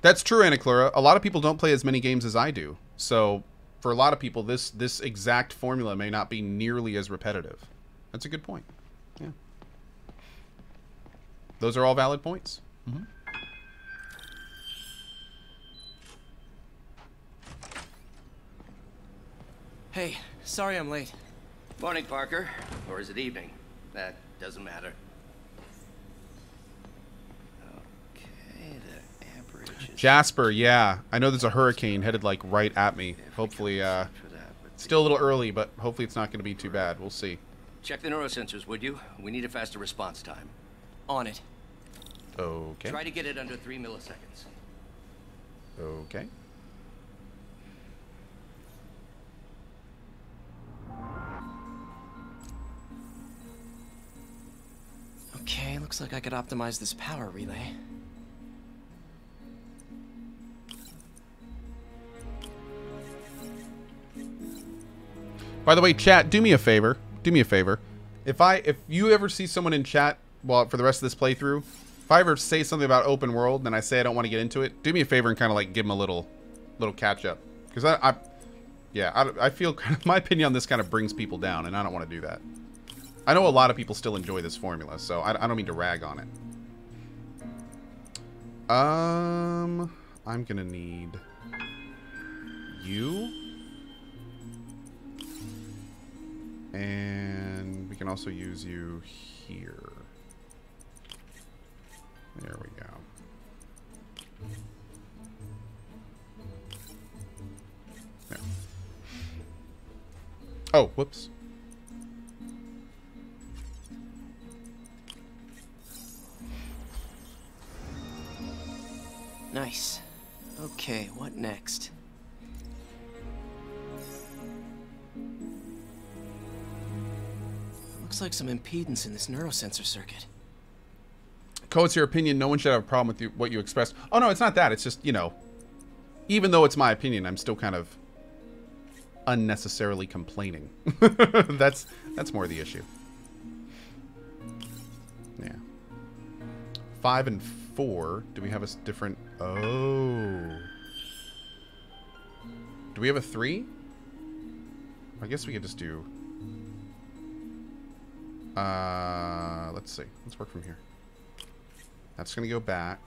That's true, Anna Clara. A lot of people don't play as many games as I do. So for a lot of people, this exact formula may not be nearly as repetitive. That's a good point. Yeah. Those are all valid points. Mm-hmm. Hey, sorry I'm late. Morning, Parker. Or is it evening? That doesn't matter. Okay, the average is... Jasper, yeah. I know there's a hurricane headed, like, right at me. Hopefully, still a little early, but hopefully it's not going to be too bad. We'll see. Check the neurosensors, would you? We need a faster response time. On it. Okay. Try to get it under 3 milliseconds. Okay. Okay, looks like I could optimize this power relay. By the way, chat, do me a favor. Do me a favor. If you ever see someone in chat well, for the rest of this playthrough, if I ever say something about open world and I say I don't want to get into it, do me a favor and kind of like give them a little catch up. Because I feel my opinion on this kind of brings people down, and I don't want to do that. I know a lot of people still enjoy this formula, so I don't mean to rag on it. I'm gonna need you, and we can also use you here. There we go. There. Oh, whoops. Nice. Okay, what next? Looks like some impedance in this neurosensor circuit. Ko, it's your opinion. No one should have a problem with you, what you expressed. Oh, no, it's not that. It's just, you know, even though it's my opinion, I'm still kind of unnecessarily complaining. That's more the issue. Yeah. 5 and 4. Do we have a different... Oh. Do we have a 3? I guess we could just do... let's see. Let's work from here. That's going to go back.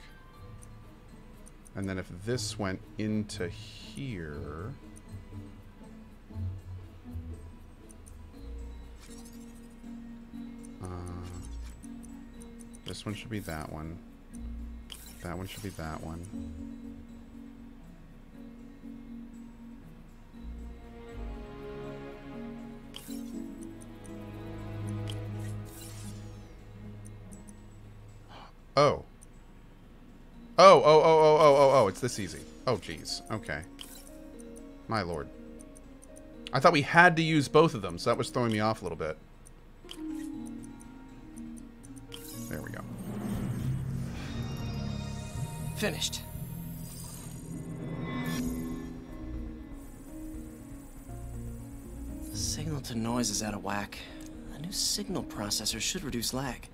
And then if this went into here... this one should be that one. That one should be that one. Oh. Oh, it's this easy. Oh, geez. Okay. My lord. I thought we had to use both of them, so that was throwing me off a little bit. There we go. Finished. The signal to noise is out of whack. A new signal processor should reduce lag.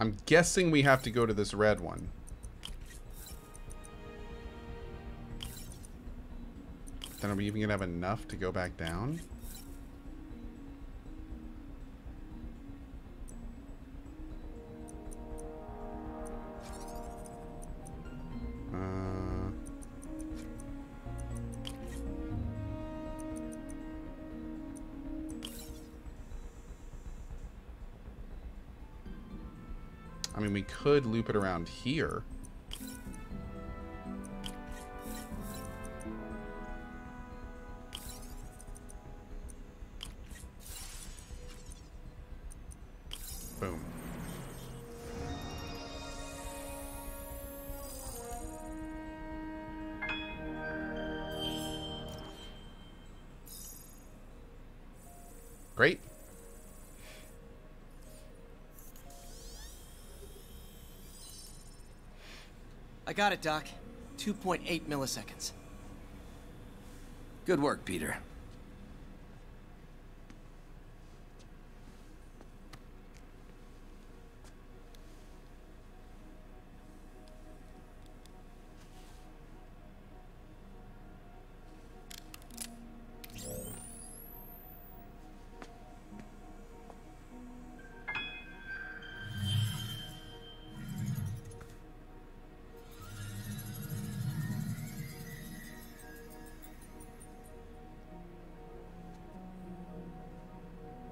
I'm guessing we have to go to this red one. Then are we even gonna have enough to go back down? I mean, we could loop it around here. Boom. Great. I got it, Doc. 2.8 milliseconds. Good work, Peter.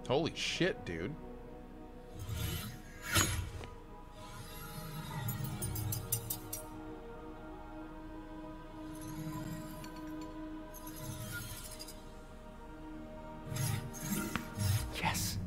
Holy shit, dude. Yes.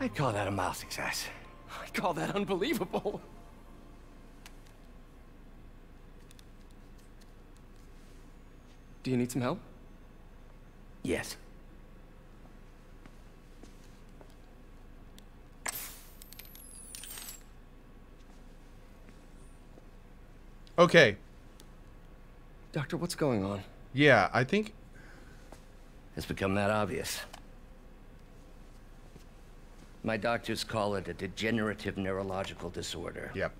I'd call that a mild success. I'd call that unbelievable. Do you need some help? Yes. Okay. Doctor, what's going on? Yeah, I think it's become that obvious. My doctors call it a degenerative neurological disorder. Yep.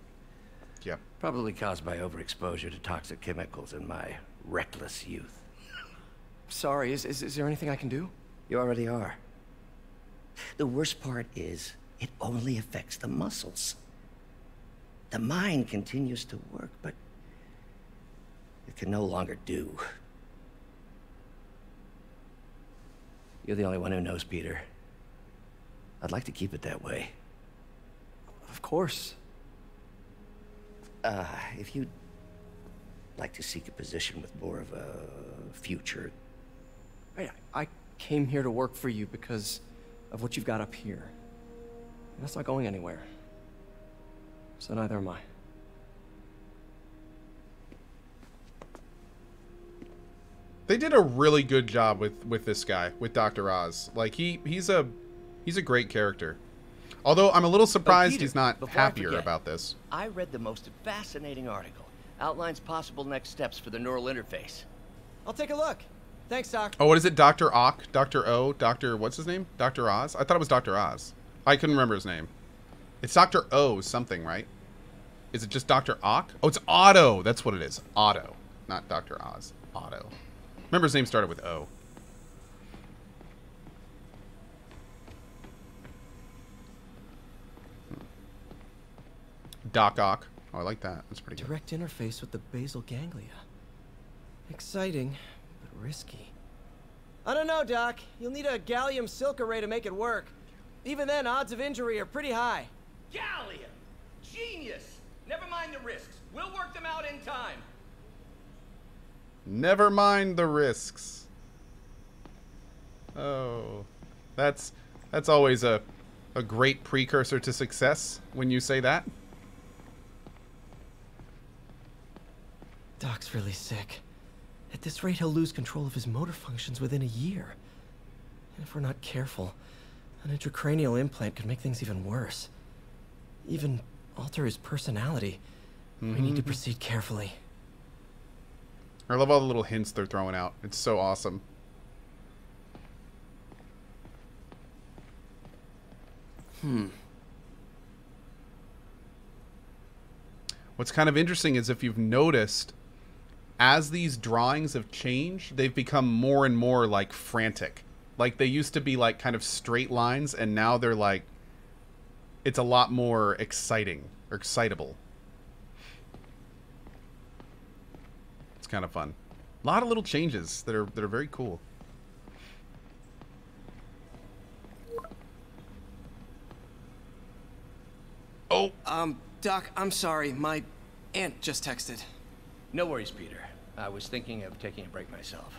Yep. Probably caused by overexposure to toxic chemicals in my reckless youth. Sorry, is there anything I can do? You already are. The worst part is it only affects the muscles. The mind continues to work, but it can no longer do. You're the only one who knows, Peter. I'd like to keep it that way. Of course. If you'd like to seek a position with more of a future... I came here to work for you because of what you've got up here. That's not going anywhere. So neither am I. They did a really good job with this guy, with Dr. Oz. Like he's a great character. Although I'm a little surprised he's not happier about this. I read the most fascinating article. Outlines possible next steps for the neural interface. I'll take a look. Thanks, Doc. Oh, what is it? Dr. Ock, Dr. O, Dr. what's his name? Dr. Oz? I thought it was Dr. Oz. I couldn't remember his name. It's Dr. O something, right? Is it just Dr. Ock? Oh, it's Otto. That's what it is. Otto. Not Dr. Oz. Otto. Remember his name started with O. Doc Ock. Oh, I like that. That's pretty good. Direct interface with the basal ganglia. Exciting, but risky. I don't know, Doc. You'll need a gallium silk array to make it work. Even then, odds of injury are pretty high. Gallia! Genius! Never mind the risks. We'll work them out in time. Never mind the risks. Oh. That's always a great precursor to success when you say that. Doc's really sick. At this rate, he'll lose control of his motor functions within a year. And if we're not careful, an intracranial implant could make things even worse. Even alter his personality. Mm-hmm. We need to proceed carefully. I love all the little hints they're throwing out. It's so awesome. What's kind of interesting is if you've noticed, as these drawings have changed, they've become more and more like frantic. Like they used to be like kind of straight lines, and now they're like, it's a lot more exciting or excitable. kind of fun. A lot of little changes that are very cool. Oh. Doc, I'm sorry. My aunt just texted. No worries, Peter. I was thinking of taking a break myself.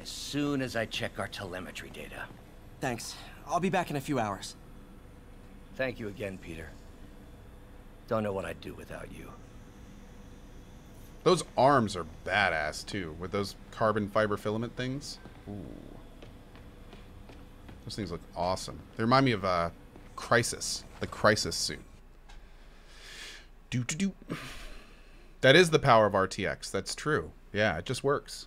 As soon as I check our telemetry data. Thanks. I'll be back in a few hours. Thank you again, Peter. Don't know what I'd do without you. Those arms are badass, too, with those carbon fiber filament things. Ooh. Those things look awesome. They remind me of Crysis, the Crysis suit. Do-do-do. That is the power of RTX. That's true. Yeah, it just works.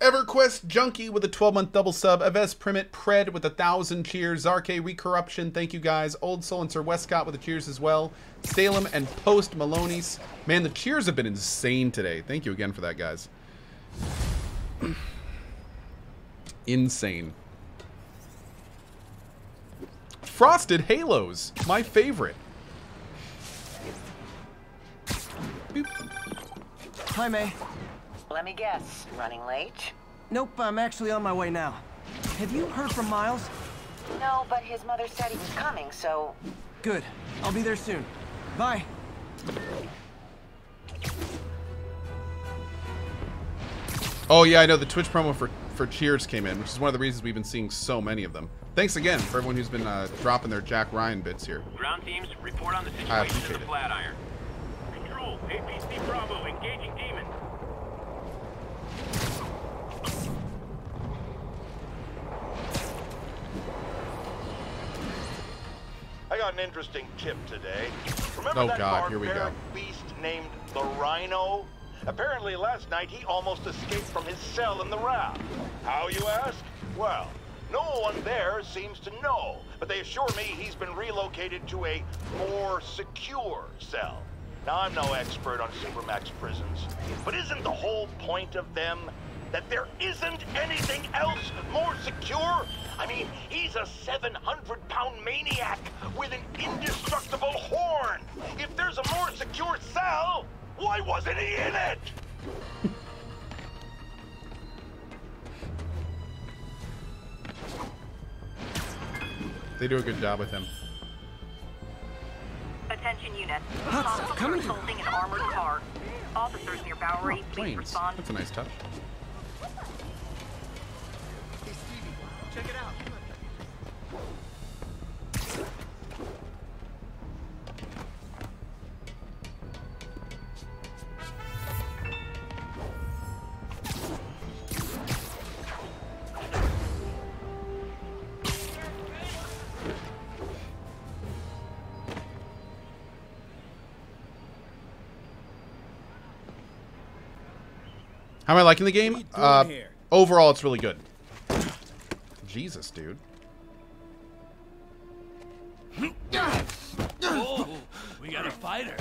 EverQuest Junkie with a 12-month double sub. Aves Primit Pred with 1,000 cheers. Zarke Recorruption, thank you guys. Old Soul and Sir Westcott with the cheers as well. Salem and Post Maloney's. Man, the cheers have been insane today. Thank you again for that, guys. Insane. Frosted Halos, my favorite. Boop. Hi, May. Let me guess, running late? Nope, I'm actually on my way now. Have you heard from Miles? No, but his mother said he was coming, so... Good. I'll be there soon. Bye. Oh yeah, I know the Twitch promo for Cheers came in, which is one of the reasons we've been seeing so many of them. Thanks again for everyone who's been dropping their Jack Ryan bits here. Ground teams, report on the situation in the Flatiron. Control, APC Bravo, engaging demon. I got an interesting tip today. Remember that barbaric beast named the Rhino? Apparently last night he almost escaped from his cell in the raft. How, you ask? Well, no one there seems to know, but they assure me he's been relocated to a more secure cell. Now, I'm no expert on Supermax prisons, but isn't the whole point of them that there isn't anything else more secure? I mean, he's a 700-pound maniac with an indestructible horn. If there's a more secure cell, why wasn't he in it? They do a good job with him. Attention units. Responsible for assaulting an armored car. Officers near Bowery, please respond. That's a nice touch. Check it out. How am I liking the game? Overall, it's really good. Jesus, dude. Oh, we got a fighter.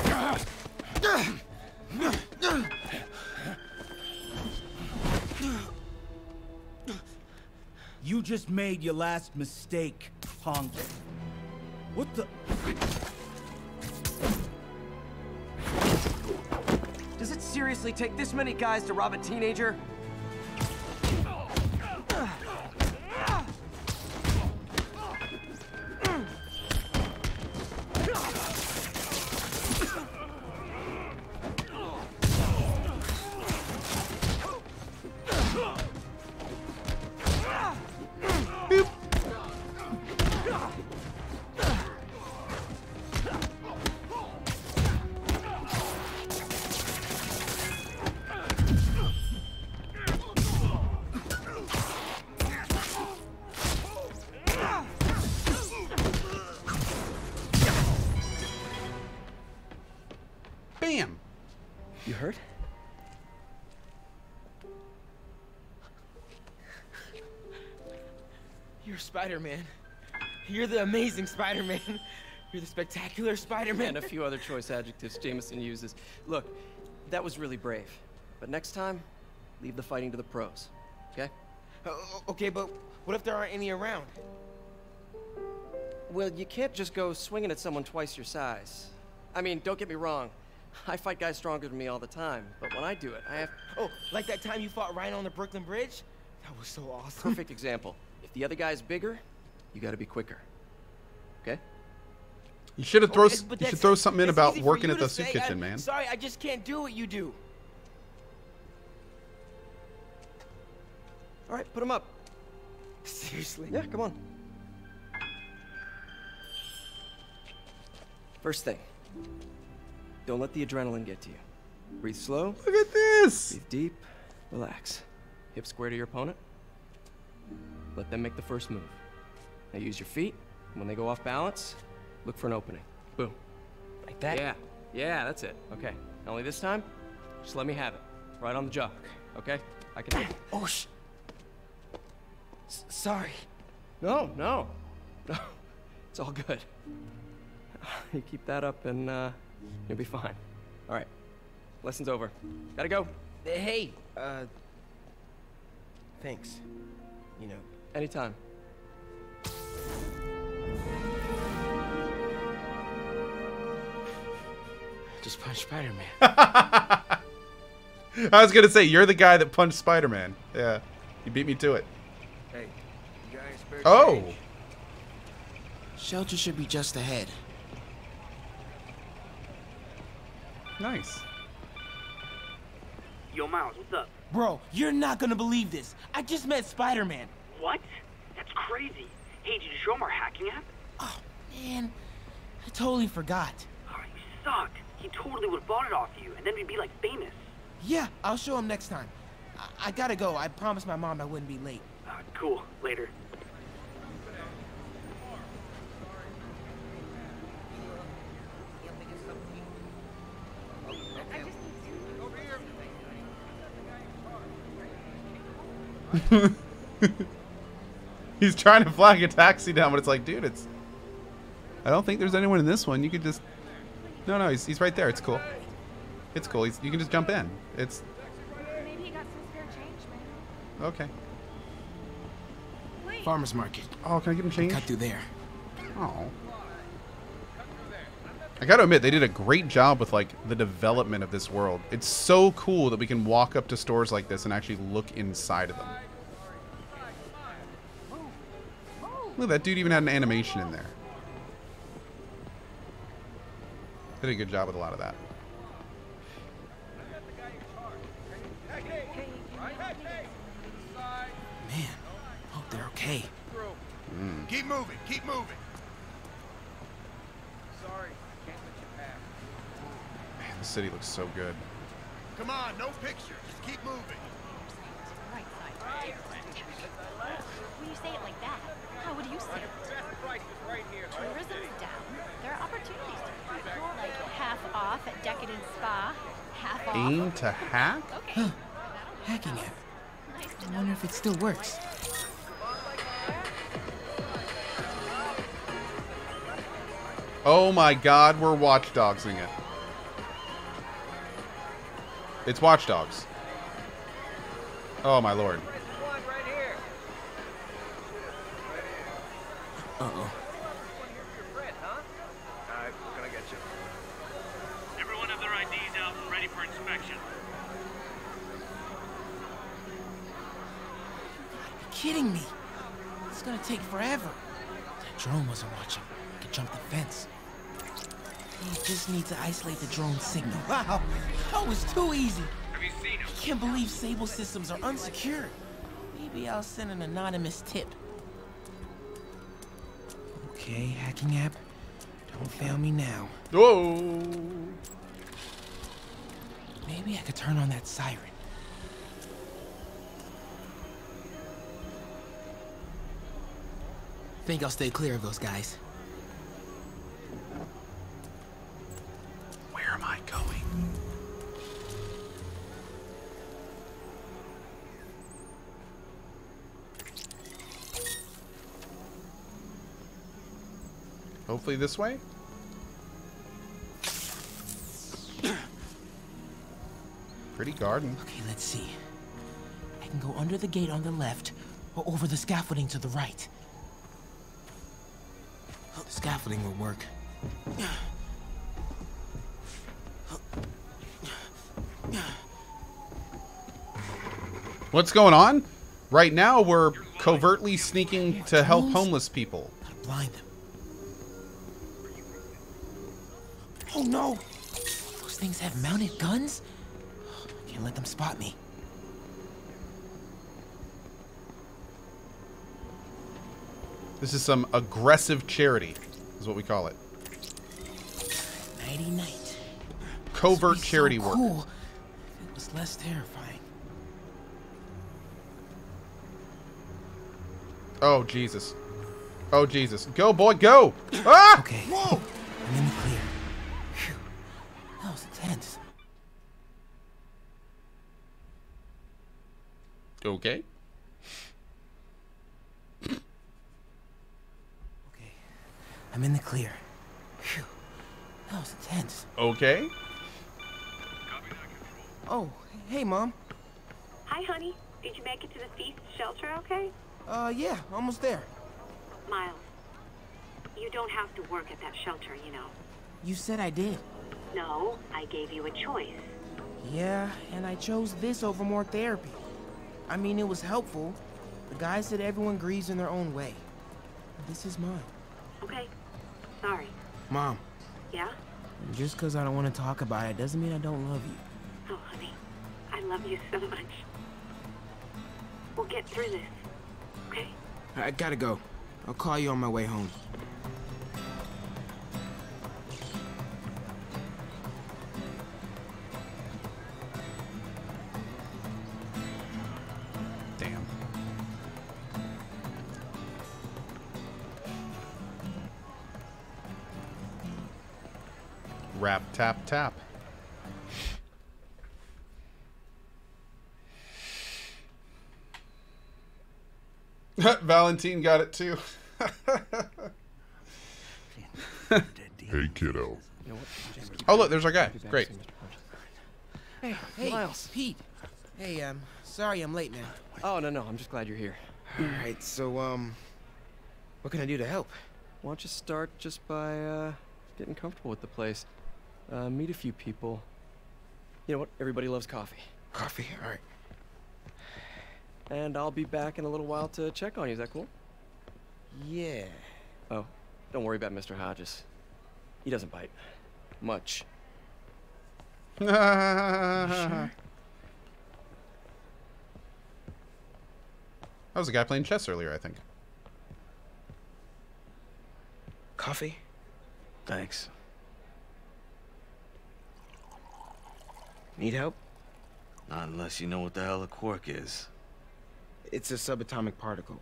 You just made your last mistake, Honk. What the? Does it seriously take this many guys to rob a teenager? Spider-Man. You're the amazing Spider-Man. You're the spectacular Spider-Man. A few other choice adjectives Jameson uses. Look, that was really brave. But next time, leave the fighting to the pros. Okay? Okay, but what if there aren't any around? Well, you can't just go swinging at someone twice your size. I mean, don't get me wrong. I fight guys stronger than me all the time, but when I do it, I have... Oh, like that time you fought Rhino on the Brooklyn Bridge? That was so awesome. Perfect example. If the other guy's bigger, you gotta be quicker. Okay? You should have throw something in about working at the soup kitchen, man. Sorry, I just can't do what you do. All right, put him up. Seriously? Yeah, come on. First thing, don't let the adrenaline get to you. Breathe slow. Look at this. Breathe deep. Relax. Hip square to your opponent. Let them make the first move. Now use your feet. When they go off balance, look for an opening. Boom. Like that? Yeah. Yeah, that's it. Okay. Only this time, just let me have it. Right on the jaw. Okay? I can do it. Oh, shit. Sorry. No, no. No. It's all good. You keep that up and you'll be fine. All right. Lesson's over. Gotta go. Hey. Thanks. You know. Anytime. Just punch Spider-Man. I was gonna say, you're the guy that punched Spider-Man. Yeah. You beat me to it. Hey, you guys, oh! Shelter should be just ahead. Nice. Yo, Miles, what's up? Bro, you're not gonna believe this. I just met Spider-Man. What? That's crazy. Hey, did you show him our hacking app? Oh, man. I totally forgot. Oh, you suck. He totally would've bought it off you, and then we'd be, like, famous. Yeah, I'll show him next time. I gotta go. I promised my mom I wouldn't be late. Cool. Later. He's trying to flag a taxi down, but it's like, dude, it's... I don't think there's anyone in this one. You could just... No, no, he's right there. It's cool. It's cool. You can just jump in. It's... Maybe he got some spare change, man. Okay. Farmer's market. Oh, can I give him change? Cut through there. Oh. I gotta admit, they did a great job with, like, the development of this world. It's so cool that we can walk up to stores like this and actually look inside of them. Look, that dude even had an animation in there. Did a good job with a lot of that. They're okay. Mm. Keep moving. Keep moving. Sorry, I can't let you pass. Man, the city looks so good. Come on, no pictures. Just keep moving. Right side. When you say it like that, how would you say it? Tourism's down. There are opportunities to do like half off at Decadent Spa, half off. Aim to hack? Okay. Huh. Hacking app. I wonder if it still works. Oh my god, we're watchdogsing it. It's Watchdogs. Oh my lord. Uh-oh. Everyone have their IDs out and ready for inspection. You're kidding me. It's gonna take forever. That drone wasn't watching. I could jump the fence. You just need to isolate the drone signal. Wow, that was too easy. Have you seen him? I can't believe Sable Systems are unsecured. Maybe I'll send an anonymous tip. Okay, hacking app. Don't fail me now. Whoa. Maybe I could turn on that siren. Think I'll stay clear of those guys. Where am I going? Hopefully this way? Pretty garden. Okay, let's see. I can go under the gate on the left or over the scaffolding to the right. The scaffolding will work. What's going on? Right now, we're covertly sneaking to help homeless people. Gotta blind them. Oh no! Those things have mounted guns? I can't let them spot me. This is some aggressive charity, is what we call it. Nighty night. Covert charity work. Cool. It was less terrifying. Oh Jesus! Oh Jesus! Go boy, go! Ah! Okay. Whoa! I'm in the clear. Phew. That was intense. Okay. I'm in the clear. Phew. That was intense. Okay. Oh, hey, Mom. Hi, honey. Did you make it to the feast shelter okay? Yeah, almost there. Miles, you don't have to work at that shelter, you know. You said I did. No, I gave you a choice. Yeah, and I chose this over more therapy. I mean, it was helpful. The guy said everyone grieves in their own way. This is mine. Okay. Sorry. Mom. Yeah? Just because I don't want to talk about it doesn't mean I don't love you. Oh, honey. I love you so much. We'll get through this. Okay? I gotta go. I'll call you on my way home. Damn. Rap, tap, tap. Valentine got it too. Hey, kiddo. Oh, look, there's our guy. Great. Hey, Miles. Pete. Hey, sorry I'm late, man. Oh, no, I'm just glad you're here. All right, so, what can I do to help? Why don't you start just by, getting comfortable with the place. Meet a few people. You know what? Everybody loves coffee. Coffee, all right. And I'll be back in a little while to check on you. Is that cool? Yeah. Oh, don't worry about Mr. Hodges. He doesn't bite. Much. Sure? That was a guy playing chess earlier, I think. Coffee? Thanks. Need help? Not unless you know what the hell a quark is. It's a subatomic particle.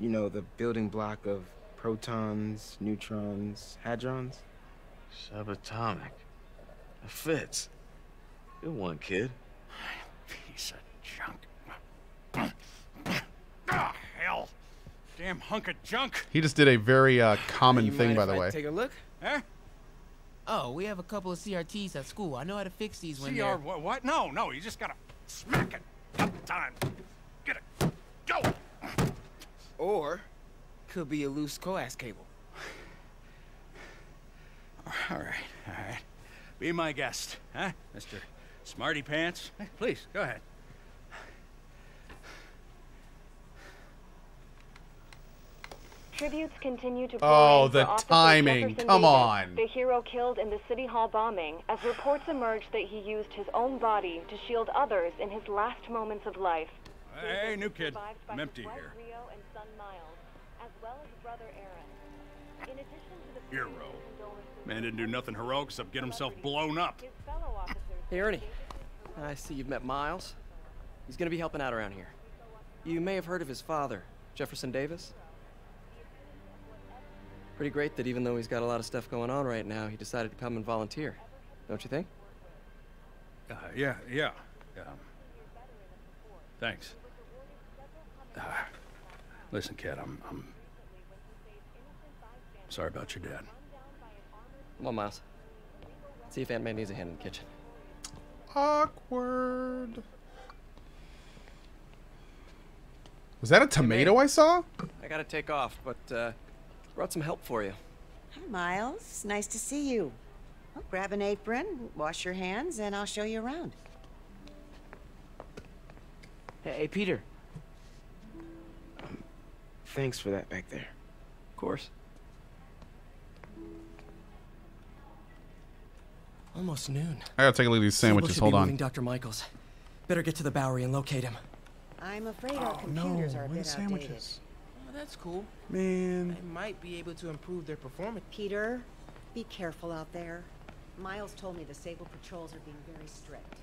You know, the building block of protons, neutrons, hadrons. Subatomic. It fits. Good one, kid. Piece of junk. Ah, hell. Damn hunk of junk. He just did a very common thing, by the way. Take a look. Huh? Oh, we have a couple of CRTs at school. I know how to fix these when they're... What? No, you just gotta smack it. Up time. Get it. Go. Or could be a loose coax cable. All right. Be my guest, huh, Mr. Smarty Pants? Please go ahead. Tributes continue to pour in for Officer Jefferson Davis, come on, the hero killed in the City Hall bombing, as reports emerged that he used his own body to shield others in his last moments of life. Hey, new kid. I'm empty here. Rio and son Miles, as well as brother Aaron. In addition to the hero. Man didn't do nothing heroic except get himself blown up. Hey, Ernie. I see you've met Miles. He's going to be helping out around here. You may have heard of his father, Jefferson Davis. Pretty great that even though he's got a lot of stuff going on right now, he decided to come and volunteer. Don't you think? Yeah. Thanks. Listen, kid, I'm sorry about your dad. Come on, Miles. See if Aunt May needs a hand in the kitchen. Awkward. Was that a tomato I saw? I gotta take off, but, brought some help for you. Hi, Miles. Nice to see you. I'll grab an apron, wash your hands, and I'll show you around. Hey, Peter. Thanks for that back there. Of course. Almost noon. I gotta take a look at these sandwiches. Hold on. Dr. Michaels. Better get to the Bowery and locate him. I'm afraid our computers are a bit outdated. Oh, that's cool. Man. I might be able to improve their performance. Peter, be careful out there. Miles told me the Sable patrols are being very strict.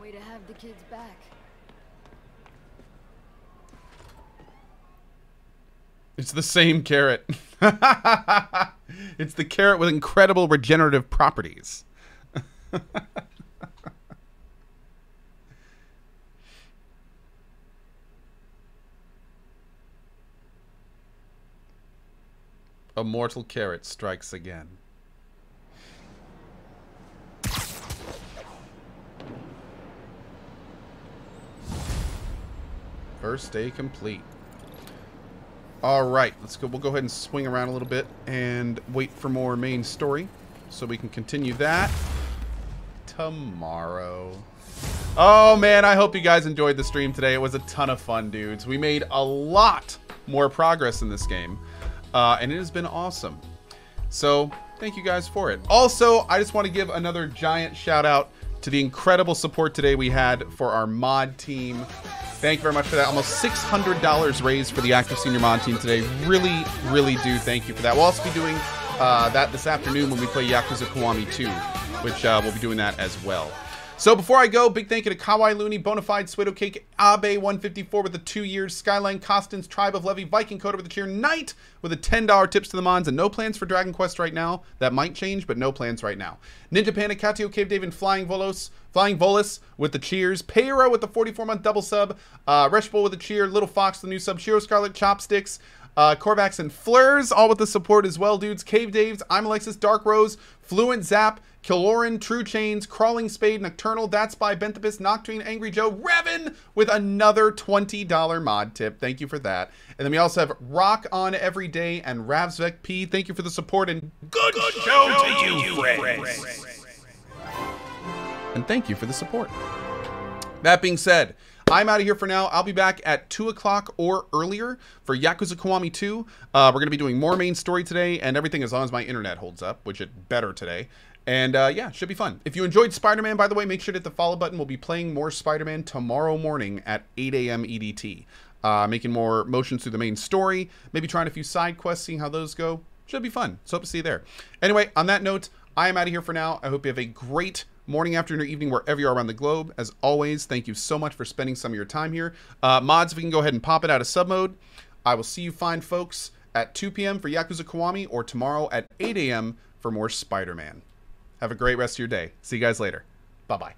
Way to have the kids back. It's the same carrot. It's the carrot with incredible regenerative properties. A mortal carrot strikes again. First day complete. All right, let's go. We'll go ahead and swing around a little bit and wait for more main story so we can continue that tomorrow. Oh man, I hope you guys enjoyed the stream today. It was a ton of fun, dudes. We made a lot more progress in this game, and it has been awesome. So thank you guys for it. Also, I just want to give another giant shout out to the incredible support today we had for our mod team. Thank you very much for that. Almost $600 raised for the active senior mod team today. Really, really do thank you for that. We'll also be doing that this afternoon when we play Yakuza Kiwami 2, which we'll be doing that as well. So before I go, big thank you to Kawai Looney, Bonafide, Swedo Cake, Abe154 with the 2 years, Skyline, Costins, Tribe of Levy, Viking Coder with the cheer, Knight with the $10 tips to the mons, and no plans for Dragon Quest right now. That might change, but no plans right now. Ninja Panda, Katio, Cave Dave, and Flying Volus with the cheers, Payro with the 44-month double sub, Reshbull with the cheer, Little Fox, the new sub, Shiro Scarlet, Chopsticks, Corvax and Flurs, all with the support as well, dudes. Cave Daves, I'm Alexis, Dark Rose, Fluent Zap, Kiloran, True Chains, Crawling Spade, Nocturnal, That's by Benthapus, Nocturne, Angry Joe, Revan with another $20 mod tip. Thank you for that. And then we also have Rock On Every Day and Ravsvec P. Thank you for the support and good show to you, friends. And thank you for the support. That being said, I'm out of here for now. I'll be back at 2 o'clock or earlier for Yakuza Kiwami 2. We're going to be doing more main story today and everything as long as my internet holds up, which it better today. And yeah, should be fun. If you enjoyed Spider-Man, by the way, make sure to hit the follow button. We'll be playing more Spider-Man tomorrow morning at 8 a.m. EDT. Making more motions through the main story. Maybe trying a few side quests, seeing how those go. Should be fun. So hope to see you there. Anyway, on that note, I am out of here for now. I hope you have a great morning, afternoon, or evening, wherever you are around the globe. As always, thank you so much for spending some of your time here. Mods, if we can go ahead and pop it out of sub mode. I will see you fine folks at 2 p.m. for Yakuza Kiwami or tomorrow at 8 a.m. for more Spider-Man. Have a great rest of your day. See you guys later. Bye-bye.